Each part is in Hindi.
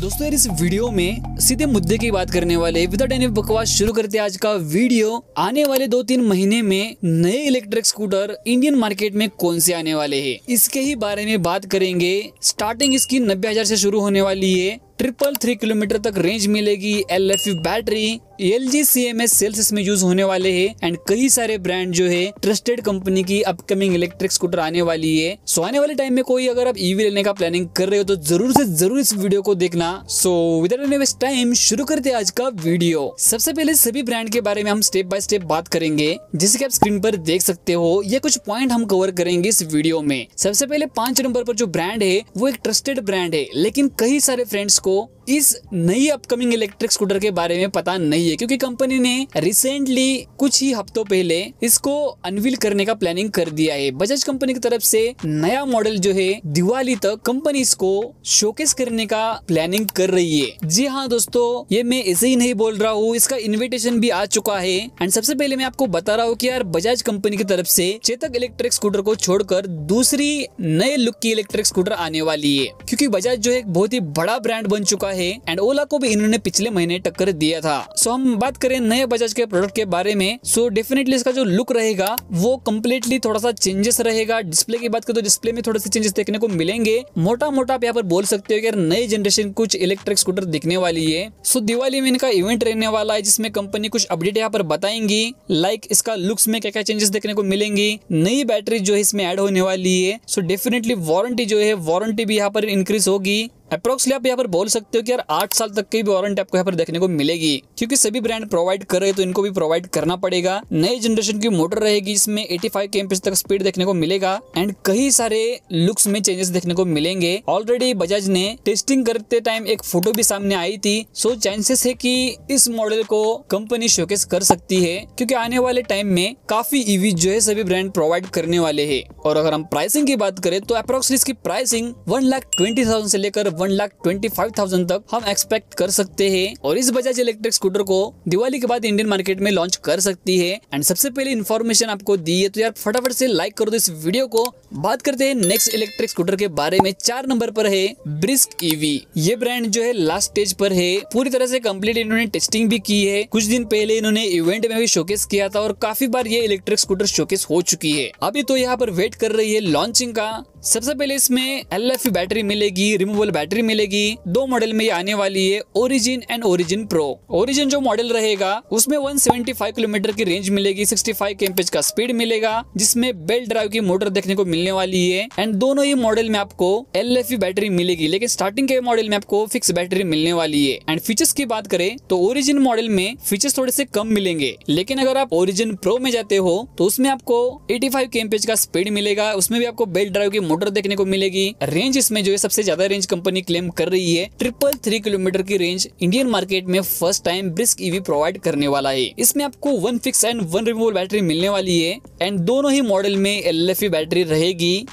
दोस्तों यार इस वीडियो में सीधे मुद्दे की बात करने वाले विदाउट एनी बकवास शुरू करते हैं आज का वीडियो। आने वाले 2-3 महीने में नए इलेक्ट्रिक स्कूटर इंडियन मार्केट में कौन से आने वाले हैं इसके ही बारे में बात करेंगे। स्टार्टिंग इसकी 90,000 से शुरू होने वाली है। 333 किलोमीटर तक रेंज मिलेगी। LFP battery, LG CMS cells इसमें यूज होने वाले हैं एंड कई सारे ब्रांड जो है ट्रस्टेड कंपनी की अपकमिंग इलेक्ट्रिक स्कूटर आने वाली है। सो आने वाले टाइम में कोई अगर आप ईवी लेने का प्लानिंग कर रहे हो तो जरूर से जरूर इस वीडियो को देखना। So without any waste time शुरू करते हैं आज का वीडियो। सबसे पहले सभी ब्रांड के बारे में हम स्टेप बाय स्टेप बात करेंगे जिसे आप स्क्रीन पर देख सकते हो। ये कुछ पॉइंट हम कवर करेंगे इस वीडियो में। सबसे पहले 5 नंबर पर जो ब्रांड है वो एक ट्रस्टेड ब्रांड है, लेकिन कई सारे फ्रेंड्स को इस नई अपकमिंग इलेक्ट्रिक स्कूटर के बारे में पता नहीं है क्योंकि कंपनी ने रिसेंटली कुछ ही हफ्तों पहले इसको अनवील करने का प्लानिंग कर दिया है। बजाज कंपनी की तरफ से नया मॉडल जो है दिवाली तक कंपनी इसको शोकेस करने का प्लानिंग कर रही है। जी हाँ दोस्तों, ये मैं ऐसे ही नहीं बोल रहा हूँ, इसका इन्विटेशन भी आ चुका है। एंड सबसे पहले मैं आपको बता रहा हूँ की यार बजाज कंपनी की तरफ से चेतक इलेक्ट्रिक स्कूटर को छोड़कर दूसरी नए लुक की इलेक्ट्रिक स्कूटर आने वाली है क्योंकि बजाज जो है एक बहुत ही बड़ा ब्रांड बन चुका है एंड ओला को भी इन्होंने पिछले महीने टक्कर दिया था। सो हम बात करें नए बजाज के प्रोडक्ट के बारे में। सो डेफिनेटली इसका जो लुक रहेगा वो कम्प्लीटली थोड़ा सा चेंजेस रहेगा। डिस्प्ले की बात करें तो डिस्प्ले में थोड़े से चेंजेस देखने को मिलेंगे। मोटा मोटा आप यहाँ पर बोल सकते हो कि यार नई जनरेशन कुछ इलेक्ट्रिक स्कूटर दिखने वाली है। सो दिवाली में इनका इवेंट रहने वाला है जिसमें कंपनी कुछ अपडेट यहाँ पर बताएंगी, लाइक इसका लुक्स में क्या क्या चेंजेस देखने को मिलेंगी, नई बैटरी जो है इसमें एड होने वाली है। सो डेफिनेटली वारंटी जो है वारंटी भी यहाँ पर इंक्रीज होगी। अप्रोक्सली आप यहाँ पर बोल सकते हो कि यार 8 साल तक की भी वारंटी आपको यहाँ पर देखने को मिलेगी क्योंकि सभी ब्रांड प्रोवाइड कर रहे हैं तो इनको भी प्रोवाइड करना पड़ेगा। नई जनरेशन की मोटर रहेगी जिसमें 85 km/h तक स्पीड देखने को मिलेगा एंड कई सारे लुक्स में चेंजेस देखने को मिलेंगे। ऑलरेडी बजाज ने टेस्टिंग करते टाइम एक फोटो भी सामने आई थी। सो चांसेस है की इस मॉडल को कंपनी शोकेस कर सकती है क्योंकि आने वाले टाइम में काफी ईवी जो है सभी ब्रांड प्रोवाइड करने वाले है। और अगर हम प्राइसिंग की बात करें तो अप्रोक्सली इसकी प्राइसिंग 1,20,000 से लेकर 1,25,000 तक हम एक्सपेक्ट कर सकते हैं और इस बजाज इलेक्ट्रिक स्कूटर को दिवाली के बाद इंडियन मार्केट में लॉन्च कर सकती है। एंड सबसे पहले इन्फॉर्मेशन आपको दी है तो यार फटाफट से लाइक करो इस वीडियो को। बात करते हैं नेक्स्ट इलेक्ट्रिक स्कूटर के बारे में। 4 नंबर पर है ब्रिस्क ईवी। ये ब्रांड जो है लास्ट स्टेज पर है, पूरी तरह से कम्प्लीट इन्होंने टेस्टिंग भी की है। कुछ दिन पहले इन्होंने इवेंट में भी शोकेस किया था और काफी बार ये इलेक्ट्रिक स्कूटर शोकेस हो चुकी है। अभी तो यहाँ पर वेट कर रही है लॉन्चिंग का। सबसे पहले इसमें LFP बैटरी मिलेगी, रिमूवेबल बैटरी मिलेगी। 2 मॉडल में ये आने वाली है, Origin and Origin Pro. Origin जो मॉडल रहेगा उसमें 175 किलोमीटर की रेंज मिलेगी, 65 km/h का स्पीड मिलेगा जिसमें बेल्ट ड्राइव की मोटर देखने को मिलने वाली है। एंड दोनों ही मॉडल में आपको LFP बैटरी मिलेगी लेकिन स्टार्टिंग के मॉडल में आपको फिक्स बैटरी मिलने वाली है। एंड फीचर्स की बात करें तो ओरिजिन मॉडल में फीचर्स थोड़े से कम मिलेंगे लेकिन अगर आप ओरिजिन प्रो में जाते हो तो उसमें आपको 85 km/h का स्पीड मिलेगा। उसमें भी आपको बेल्ट ड्राइव की मोटर देखने को मिलेगी। रेंज इसमें जो है सबसे ज्यादा रेंज कंपनी क्लेम कर रही है, 333 किलोमीटर की रेंज इंडियन मार्केट में first time Brisk EV provide करने वाला है। इसमें आपको 1 फिक्स एंड 1 रिमूवेबल बैटरी मिलने वाली है एंड दोनों ही मॉडल में LFP बैटरी रहेगी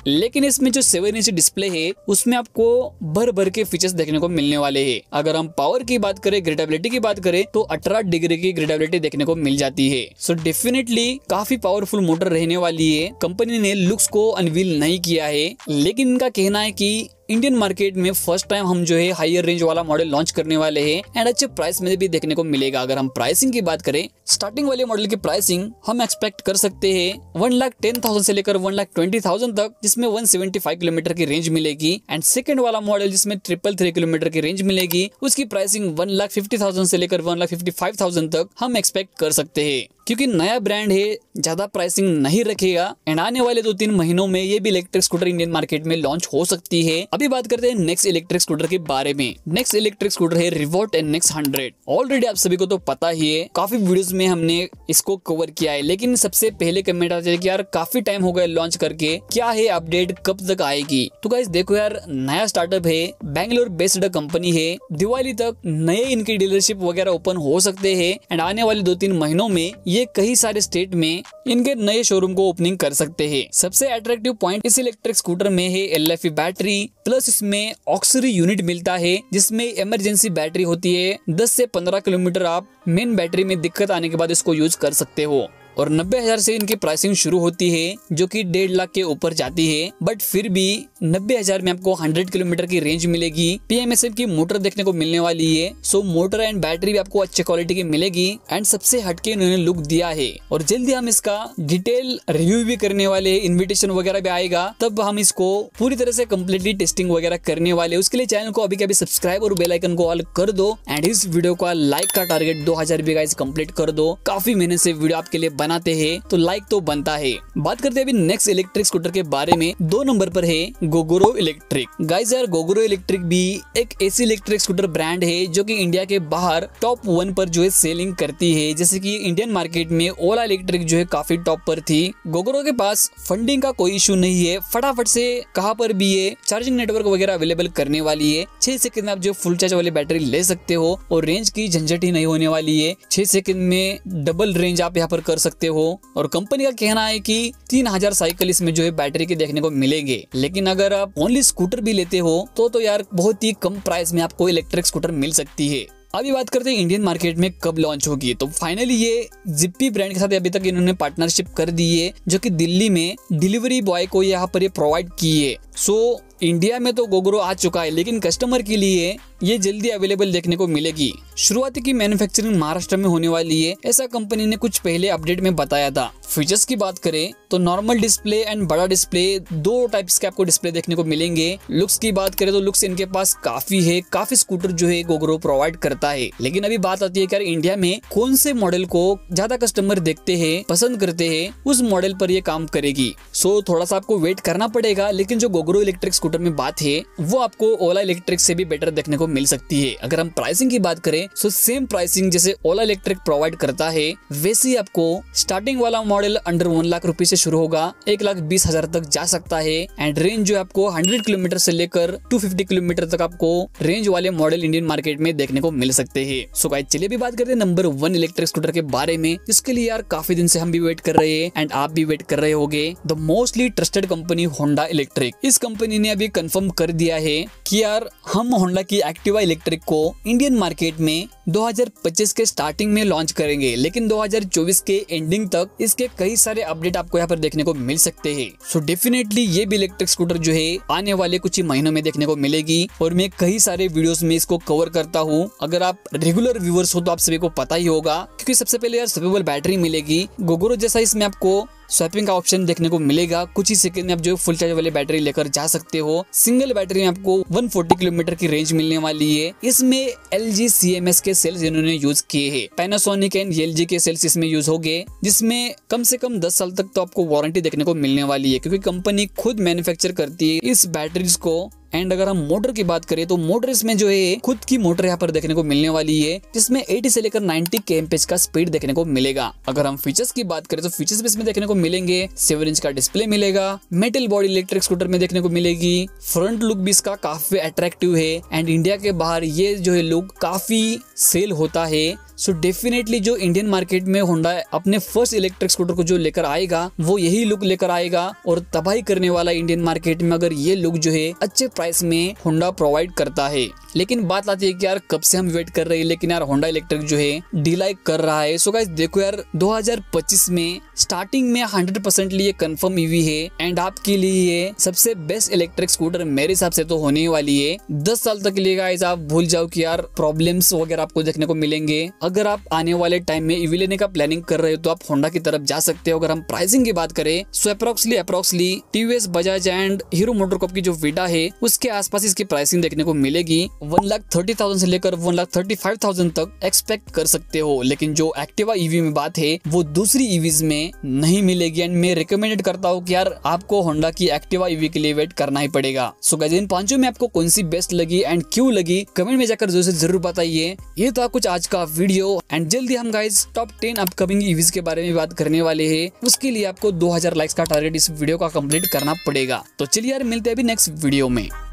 लेकिन इसमें जो 7 इंच डिस्प्ले है उसमें आपको भर भर के फीचर्स देखने को मिलने वाले है। अगर हम पावर की बात करें, ग्रिडेबिलिटी की बात करें तो 18 डिग्री की ग्रिडेबिलिटी देखने को मिल जाती है। सो डेफिनेटली काफी पावरफुल मोटर रहने वाली है। कंपनी ने लुक्स को अनवील नहीं किया है लेकिन इनका कहना है कि इंडियन मार्केट में फर्स्ट टाइम हम जो है हायर रेंज वाला मॉडल लॉन्च करने वाले हैं एंड अच्छे प्राइस में भी देखने को मिलेगा। अगर हम प्राइसिंग की बात करें, स्टार्टिंग वाले मॉडल की प्राइसिंग हम एक्सपेक्ट कर सकते हैं 1,10,000 से लेकर 1,20,000 तक जिसमें 175 किलोमीटर की रेंज मिलेगी। एंड सेकंड वाला मॉडल जिसमें 333 किलोमीटर की रेंज मिलेगी उसकी प्राइसिंग 1,50,000 से लेकर 1,55,000 तक हम एक्सपेक्ट कर सकते हैं क्योंकि नया ब्रांड है, ज्यादा प्राइसिंग नहीं रखेगा एंड आने वाले 2-3 महीनों में ये भी इलेक्ट्रिक स्कूटर इंडियन मार्केट में लॉन्च हो सकती है। अभी बात करते हैं नेक्स्ट इलेक्ट्रिक स्कूटर के बारे में। नेक्स्ट इलेक्ट्रिक स्कूटर है रिवोल्ट एंड Next 100। ऑलरेडी आप सभी को तो पता ही है, काफी वीडियोस में हमने इसको कवर किया है लेकिन सबसे पहले कमेंट आते हैं कि यार काफी टाइम हो गया लॉन्च करके, क्या है अपडेट, कब तक आएगी। तो गाइस देखो यार, नया स्टार्टअप है, बैंगलोर बेस्ड कंपनी है। दिवाली तक नए इनकी डीलरशिप वगैरह ओपन हो सकते हैं एंड आने वाले 2-3 महीनों में ये कई सारे स्टेट में इनके नए शोरूम को ओपनिंग कर सकते हैं। सबसे अट्रैक्टिव पॉइंट इस इलेक्ट्रिक स्कूटर में है LFP बैटरी प्लस इसमें ऑक्सिलरी यूनिट मिलता है जिसमें इमरजेंसी बैटरी होती है। 10 से 15 किलोमीटर आप मेन बैटरी में दिक्कत आने के बाद इसको यूज कर सकते हो। और 90,000 से इनकी प्राइसिंग शुरू होती है जो कि 1.5 लाख के ऊपर जाती है। बट फिर भी 90,000 में आपको 100 किलोमीटर की रेंज मिलेगी। PMSF की मोटर देखने को मिलने वाली है। सो मोटर एंड बैटरी भी आपको अच्छे क्वालिटी की मिलेगी एंड सबसे हटके इन्होंने लुक दिया है और जल्दी हम इसका डिटेल रिव्यू भी करने वाले हैं। इन्विटेशन वगैरह भी आएगा तब हम इसको पूरी तरह से कम्प्लीटली टेस्टिंग वगैरह करने वाले। उसके लिए चैनल को अभी के अभी सब्सक्राइब और बेल आइकन को ऑल कर दो एंड इस वीडियो का लाइक का टारगेट 2000 भी गाइस कंप्लीट कर दो। काफी मेहनत से वीडियो आपके लिए बनाते हैं तो लाइक तो बनता है। बात करते हैं अभी नेक्स्ट इलेक्ट्रिक स्कूटर के बारे में। 2 नंबर पर है गोगोरो इलेक्ट्रिक। गाइस यार गोगोरो इलेक्ट्रिक भी एक ऐसी इलेक्ट्रिक स्कूटर ब्रांड है जो कि इंडिया के बाहर टॉप 1 पर जो है सेलिंग करती है। जैसे कि इंडियन मार्केट में ओला इलेक्ट्रिक जो है काफी टॉप पर थी। गोगोरो के पास फंडिंग का कोई इशू नहीं है, फटाफट से कहां पर भी ये चार्जिंग नेटवर्क वगैरह अवेलेबल करने वाली है। 6 सेकंड में आप जो फुल चार्ज वाली बैटरी ले सकते हो और रेंज की झंझट ही नहीं होने वाली है। 6 सेकंड में डबल रेंज आप यहाँ पर कर सकते हो और कंपनी का कहना है कि 3000 साइकिल इसमें जो है बैटरी के देखने को मिलेंगे। लेकिन अगर आप ओनली स्कूटर भी लेते हो तो यार बहुत ही कम प्राइस में आपको इलेक्ट्रिक स्कूटर मिल सकती है। अभी बात करते हैं इंडियन मार्केट में कब लॉन्च होगी। तो फाइनली ये जिप्पी ब्रांड के साथ अभी तक इन्होंने पार्टनरशिप कर दी है जो कि दिल्ली में डिलीवरी बॉय को यहाँ पर ये प्रोवाइड की है। सो इंडिया में तो गोगोरो आ चुका है लेकिन कस्टमर के लिए ये जल्दी अवेलेबल देखने को मिलेगी। शुरुआती की मैन्युफैक्चरिंग महाराष्ट्र में होने वाली है, ऐसा कंपनी ने कुछ पहले अपडेट में बताया था। फीचर्स की बात करें तो नॉर्मल डिस्प्ले एंड बड़ा डिस्प्ले 2 टाइप्स के आपको डिस्प्ले देखने को मिलेंगे। लुक्स की बात करें तो लुक्स इनके पास काफी है, काफी स्कूटर जो है गोगोरो प्रोवाइड करता है। लेकिन अभी बात आती है कि इंडिया में कौन से मॉडल को ज्यादा कस्टमर देखते है, पसंद करते है, उस मॉडल पर ये काम करेगी। सो थोड़ा सा आपको वेट करना पड़ेगा। लेकिन जो गोगोरो इलेक्ट्रिक स्कूटर में बात है वो आपको ओला इलेक्ट्रिक से भी बेटर देखने को मिल सकती है। अगर हम प्राइसिंग की बात करें तो सेम प्राइसिंग जैसे ओला इलेक्ट्रिक प्रोवाइड करता है वैसे ही आपको स्टार्टिंग वाला मॉडल अंडर 1 लाख रुपए से शुरू होगा, 1,20,000 तक जा सकता है एंड रेंज जो आपको 100 किलोमीटर से लेकर 250 किलोमीटर तक आपको रेंज वाले मॉडल इंडियन मार्केट में देखने को मिल सकते हैं। सो गाइस चलिए भी बात करते हैं नंबर 1 इलेक्ट्रिक स्कूटर के बारे में। इसके लिए यार काफी दिन से हम भी वेट कर रहे हैं एंड आप भी वेट कर रहे होगे। The mostly trusted company Honda electric. इस कंपनी ने अभी कंफर्म कर दिया है कि यार हम होंडा की एक्टिवा इलेक्ट्रिक को इंडियन मार्केट में 2025 के स्टार्टिंग में लॉन्च करेंगे। लेकिन 2024 के एंडिंग तक इसके कई सारे अपडेट आपको यहाँ पर देखने को मिल सकते हैं। सो डेफिनेटली ये भी इलेक्ट्रिक स्कूटर जो है आने वाले कुछ ही महीनों में देखने को मिलेगी और मैं कई सारे वीडियोस में इसको कवर करता हूँ। अगर आप रेगुलर व्यूअर्स हो तो आप सभी को पता ही होगा क्योंकि सबसे पहले यार स्वेपेबल बैटरी मिलेगी। गोगोरो जैसा इसमें आपको स्वैपिंग का ऑप्शन देखने को मिलेगा। कुछ ही सेकंड में आप जो फुल चार्ज वाली बैटरी लेकर जा सकते हो। सिंगल बैटरी में आपको 140 किलोमीटर की रेंज मिलने वाली है। इसमें LG CMS के सेल्स इन्होंने यूज किए हैं। पैनासोनिक एंड LG के सेल्स इसमें यूज होंगे जिसमें कम से कम 10 साल तक तो आपको वारंटी देखने को मिलने वाली है क्योंकि कंपनी खुद मैन्युफैक्चर करती है इस बैटरीज को। एंड अगर हम मोटर की बात करें तो मोटर इसमें जो है खुद की मोटर यहाँ पर देखने को मिलने वाली है जिसमें 80 से लेकर 90 kmph का स्पीड देखने को मिलेगा। अगर हम फीचर्स की बात करें तो फीचर्स भी इसमें देखने को मिलेंगे। 7 इंच का डिस्प्ले मिलेगा, मेटल बॉडी इलेक्ट्रिक स्कूटर में देखने को मिलेगी। फ्रंट लुक भी इसका काफी अट्रैक्टिव है एंड इंडिया के बाहर ये जो है लुक काफी सेल होता है। सो डेफिनेटली जो इंडियन मार्केट में होंडा अपने फर्स्ट इलेक्ट्रिक स्कूटर को जो लेकर आएगा वो यही लुक लेकर आएगा और तबाही करने वाला इंडियन मार्केट में अगर ये लुक जो है अच्छे प्राइस में होंडा प्रोवाइड करता है। लेकिन बात आती है कि यार कब से हम वेट कर रहे हैं लेकिन यार होंडा इलेक्ट्रिक जो है डिले कर रहा है। सो गाइस देखो यार 2025 में स्टार्टिंग में 100% ये कंफर्म ईवी है एंड आपके लिए सबसे बेस्ट इलेक्ट्रिक स्कूटर मेरे हिसाब से तो होने वाली है। 10 साल तक लिए गाइस आप भूल जाओ कि यार प्रॉब्लम्स वगैरह आपको देखने को मिलेंगे। अगर आप आने वाले टाइम में ईवी लेने का प्लानिंग कर रहे हो तो आप होंडा की तरफ जा सकते हो। अगर हम प्राइसिंग की बात करें so approximately TVS Bajaj and hero MotoCorp की जो विडा है उसके आसपास इसकी प्राइसिंग देखने को मिलेगी। 1,30,000 से लेकर 1,35,000 तक एक्सपेक्ट कर सकते हो। लेकिन जो एक्टिवा ईवी में बात है वो दूसरी ईवीज में नहीं मिलेगी एंड मैं रिकमेंडेड करता हूँ कि यार आपको होंडा की एक्टिवा ईवी के लिए वेट करना ही पड़ेगा। सो गाइस इन 5 में आपको कौन सी बेस्ट लगी एंड क्यों लगी कमेंट में जाकर जरूर बताइए। ये था कुछ आज का वीडियो एंड जल्दी हम गाइस टॉप 10 अपकमिंग ईवीज के बारे में बात करने वाले हैं। उसके लिए आपको 2000 लाइक्स का टारगेट इस वीडियो का कंप्लीट करना पड़ेगा। तो चलिए यार मिलते हैं अभी नेक्स्ट वीडियो में।